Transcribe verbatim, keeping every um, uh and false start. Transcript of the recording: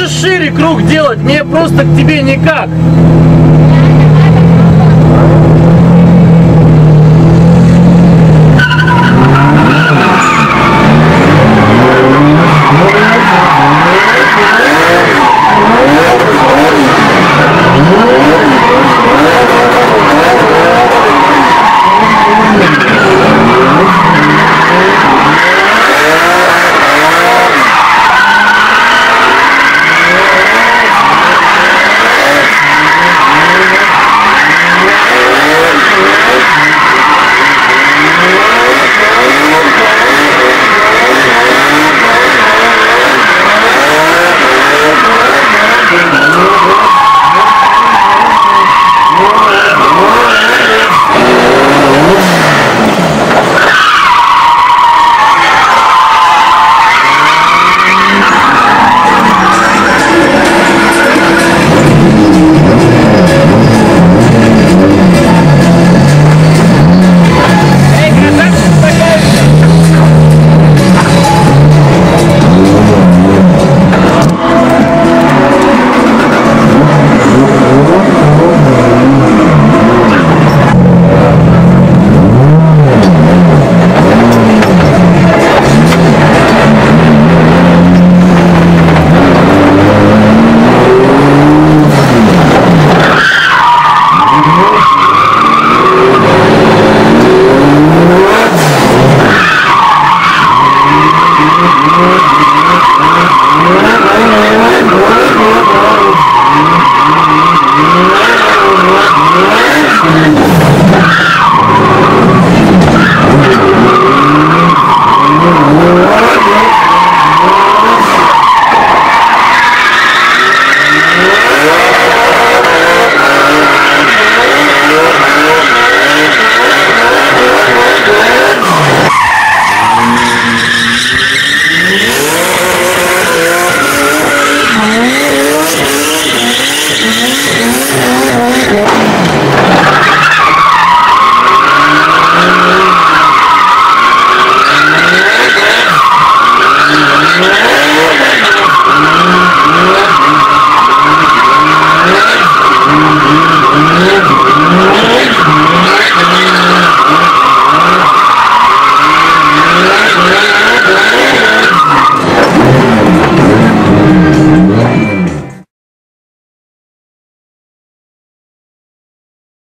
можешь шире круг делать? Мне просто к тебе никак. Yeah.